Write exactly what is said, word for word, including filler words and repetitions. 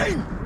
Bang!